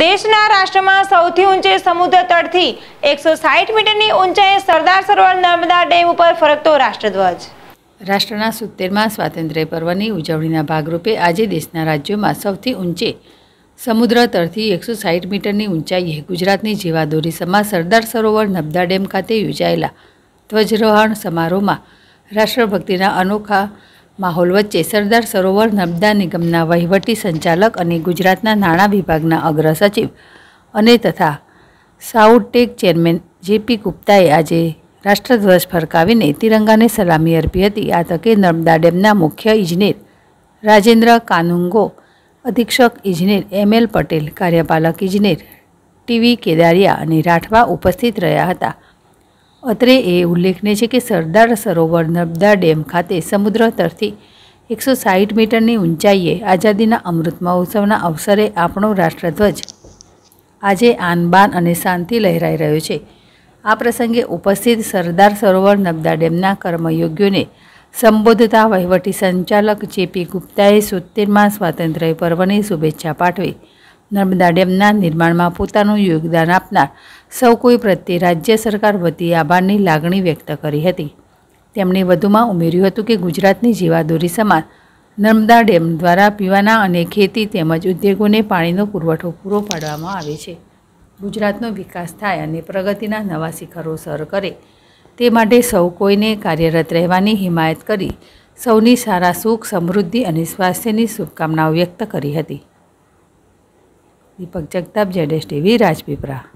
દેશના રાષ્ટ્રમાં સૌથી ઊંચે સમુદ્ર તળથી 160 મીટરની ઊંચાઈએ સરદાર સરોવર નર્મદા ડેમ ઉપર ફરકતો રાષ્ટ્રધ્વજ। રાષ્ટ્રના 70મા સ્વાતંત્ર્ય પર્વની ઉજવણીના ભાગરૂપે આજે દેશના રાજ્યોમાં સૌથી ઊંચે સમુદ્ર તળથી 160 મીટરની ઊંચાઈએ ગુજરાતની જીવાદોરી સમા સરદાર સરોવર નર્મદા ડેમ ખાતે યોજાયેલા ધ્વજરોહણ સમારોહમાં રાષ્ટ્રભક્તિના અનોખા માહોલ વચ્ચે સરદાર સરોવર નર્મદા નિગમના વહીવટી સંચાલક અને ગુજરાતના નાણાં વિભાગના અગ્ર સચિવ અને તથા સાઉટેક ચેરમેન JP ગુપ્તાએ આજે રાષ્ટ્રધ્વજ ફરકાવીને તિરંગાને સલામી અર્પી હતી। આ તકે નર્મદા ડેમના મુખ્ય ઇજનેર રાજેન્દ્ર કાનુંગો, અધિક્ષક ઇજનેર ML પટેલ, કાર્યપાલક ઇજનેર TV કેદારિયા અને રાઠવા ઉપસ્થિત રહ્યા હતા। અત્રે એ ઉલ્લેખનીય છે કે સરદાર સરોવર નર્મદા ડેમ ખાતે સમુદ્ર તરથી 160 મીટરની ઊંચાઈએ આઝાદીના અમૃત મહોત્સવના અવસરે આપણો રાષ્ટ્રધ્વજ આજે આનબાન અને શાંતિ લહેરાઈ રહ્યો છે। आ प्रसंगे उपस्थित सरदार सरोवर नर्मदा डेमना कर्मयोगीओने संबोधता वहीवटी संचालक JP गुप्ताए 70मा स्वातंत्र्य पर्वनी शुभेच्छा पाठवी नर्मदा डेमना निर्माणमां पोतानुं योगदान आपनार सौ कोई प्रत्ये राज्य सरकार वती आभारनी लागणी व्यक्त करी हती। तेमणे वधुमां उमेर्युं हतुं के गुजरातनी जीवादोरी समान नर्मदा डेम द्वारा पीवाना अने खेती तेमज उद्योगोने पाणीनो पुरवठो पूरो पाडवामां आवे छे। ગુજરાતનો વિકાસ થાય અને પ્રગતિના નવા શિખરો સર કરે તે માટે સૌ કોઈને કાર્યરત રહેવાની હિમાયત કરી સૌની સારા સુખ, સમૃદ્ધિ અને સ્વાસ્થ્યની શુભકામનાઓ વ્યક્ત કરી હતી। દીપક જગતાપ, ZSTV રાજપીપળા।